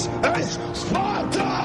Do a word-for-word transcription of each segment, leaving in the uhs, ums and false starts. This is Sparta!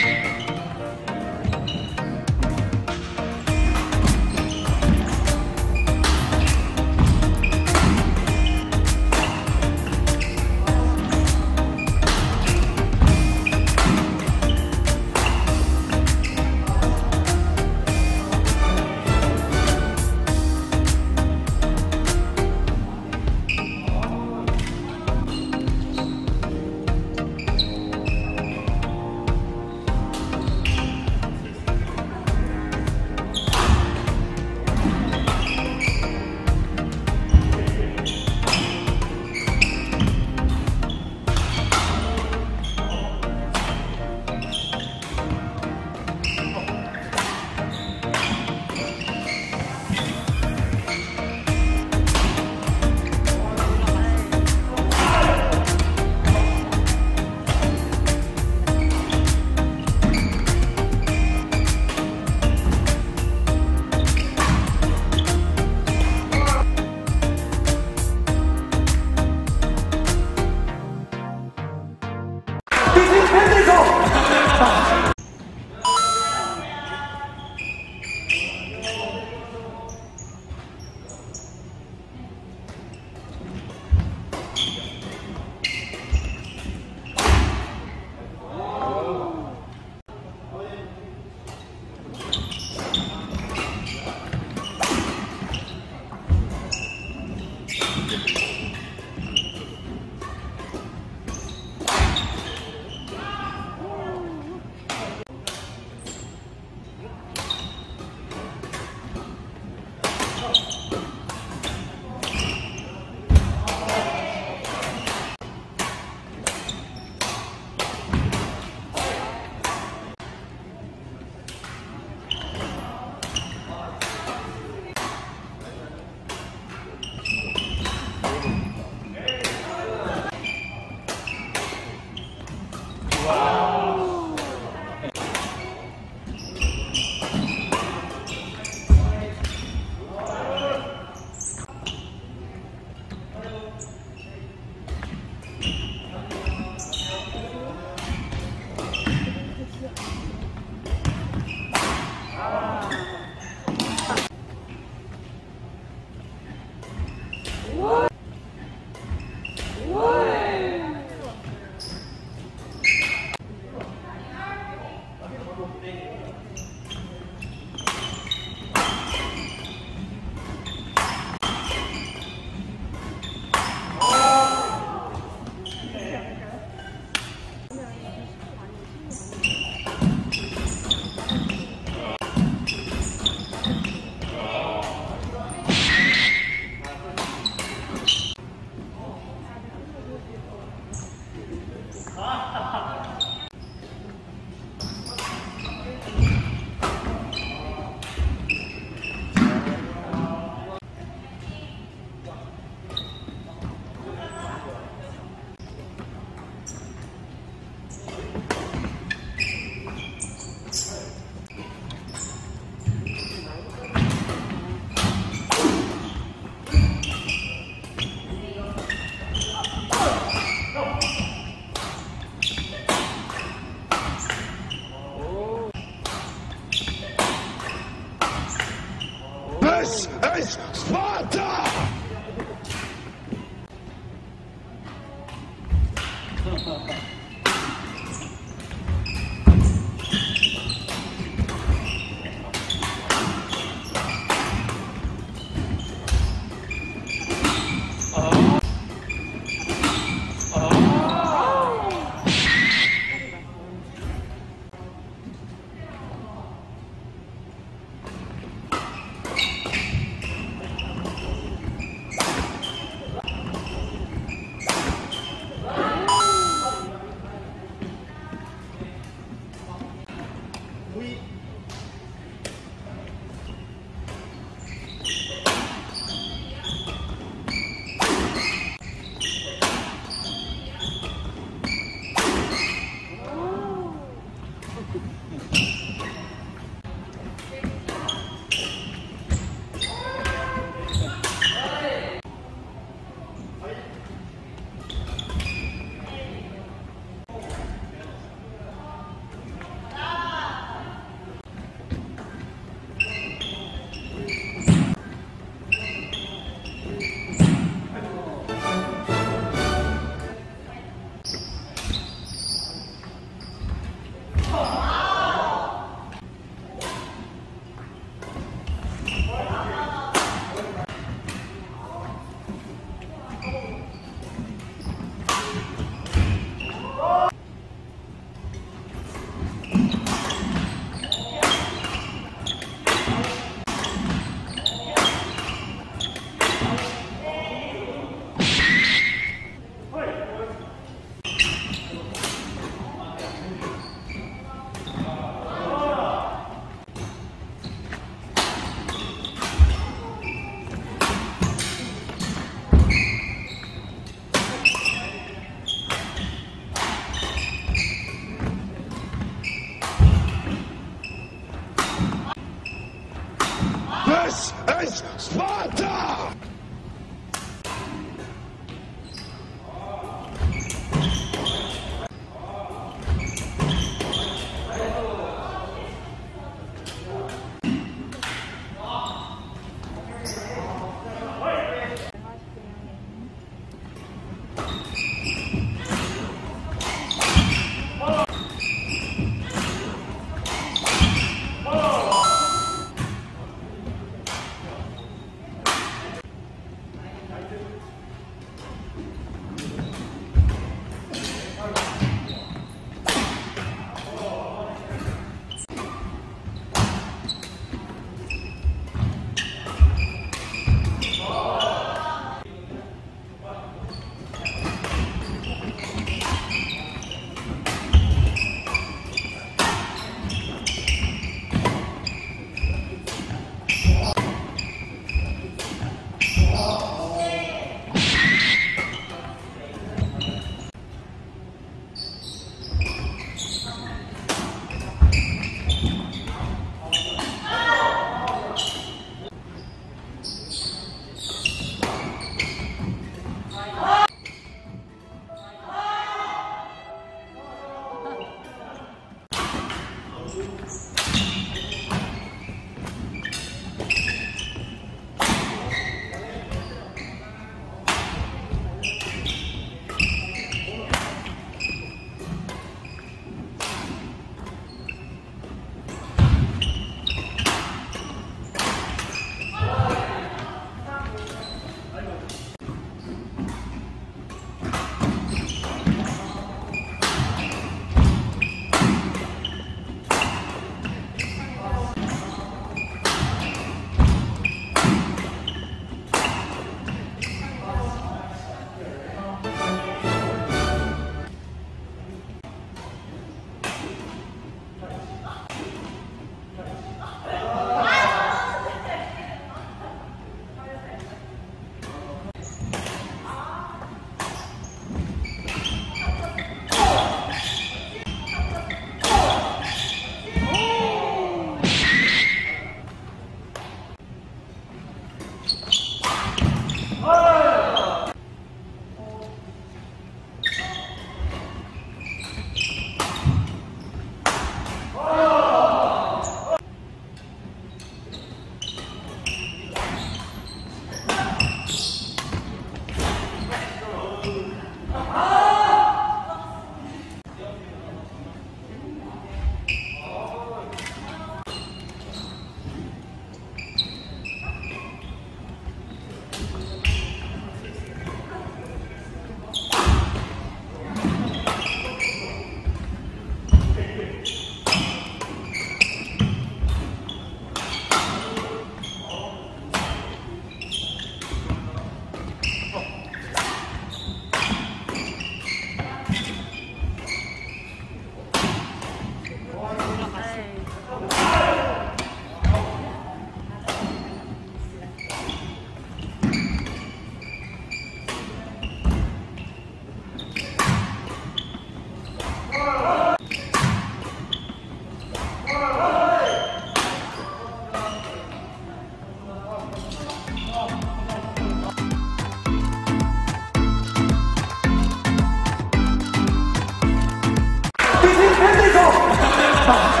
Oh.